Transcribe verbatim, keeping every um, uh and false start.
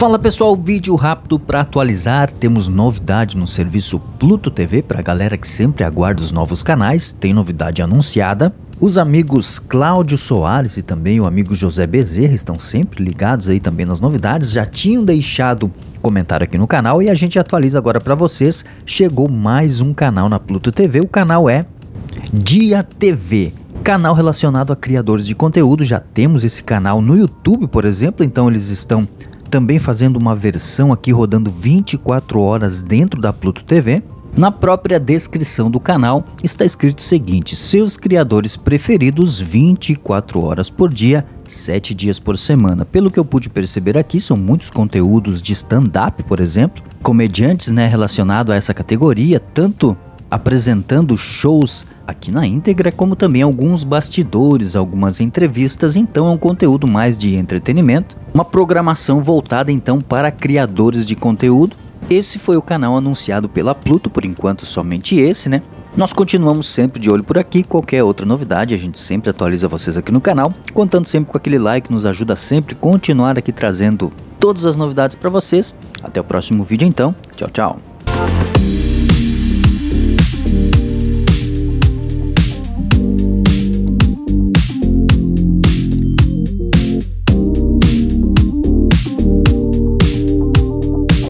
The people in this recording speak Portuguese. Fala pessoal, vídeo rápido para atualizar, temos novidade no serviço Pluto T V para a galera que sempre aguarda os novos canais, tem novidade anunciada. Os amigos Cláudio Soares e também o amigo José Bezerra estão sempre ligados aí também nas novidades, já tinham deixado comentário aqui no canal e a gente atualiza agora para vocês, chegou mais um canal na Pluto T V, o canal é Dia T V. Canal relacionado a criadores de conteúdo, já temos esse canal no YouTube, por exemplo, então eles estão também fazendo uma versão aqui rodando vinte e quatro horas dentro da Pluto T V. Na própria descrição do canal está escrito o seguinte, seus criadores preferidos vinte e quatro horas por dia, sete dias por semana. Pelo que eu pude perceber aqui, são muitos conteúdos de stand-up, por exemplo, comediantes, né, relacionado a essa categoria, tanto apresentando shows aqui na íntegra, como também alguns bastidores, algumas entrevistas, então é um conteúdo mais de entretenimento, uma programação voltada então para criadores de conteúdo. Esse foi o canal anunciado pela Pluto, por enquanto somente esse, né? Nós continuamos sempre de olho por aqui, qualquer outra novidade a gente sempre atualiza vocês aqui no canal, contando sempre com aquele like, nos ajuda sempre a continuar aqui trazendo todas as novidades para vocês. Até o próximo vídeo então, tchau, tchau!